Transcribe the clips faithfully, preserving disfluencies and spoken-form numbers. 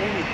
Ini.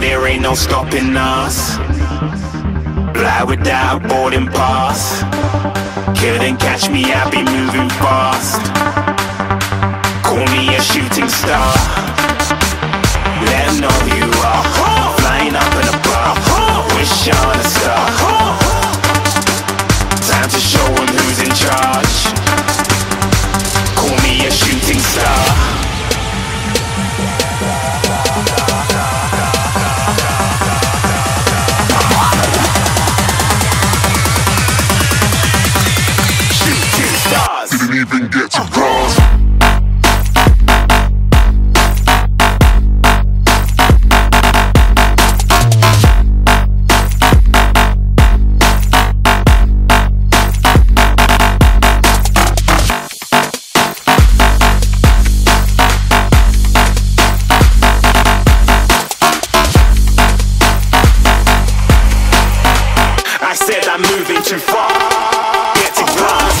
There ain't no stopping us. Fly without boarding pass. Couldn't catch me, I be moving fast. Call me a shooting star. Let 'em know who you are. Flying up in a bar. Wish on a star. Time to show 'em who's in charge. Call me a shooting star. Even get to cross. I said I'm moving too far. Get to cross.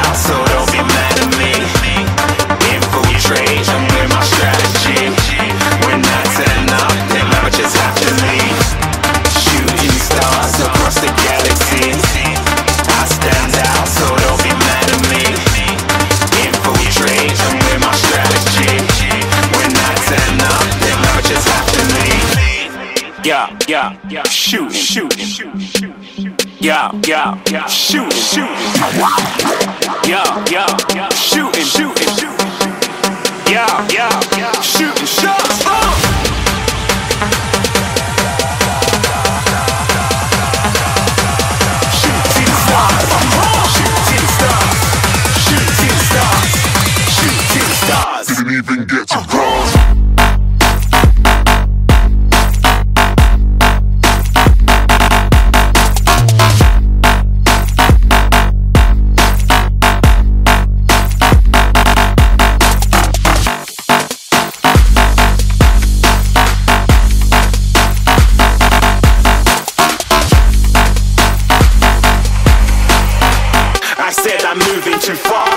out, so don't be mad at me. Infiltrate, I'm with my strategy. When I turn up, then I just have to leave. Shooting stars across the galaxy. I stand out, so don't be mad at me. Infiltrate, I'm with my strategy. When I turn up, then I just have to leave. Yeah, yeah, yeah, shoot, shoot, shoot, shoot. Yeah, yeah, yeah, shooting, shooting. Yeah, yeah, shooting, shooting, shooting. Yeah, yeah, shooting, shots. Shooting stars, shooting stars, shooting stars, shooting stars. Didn't even get to cross. said I'm moving too far.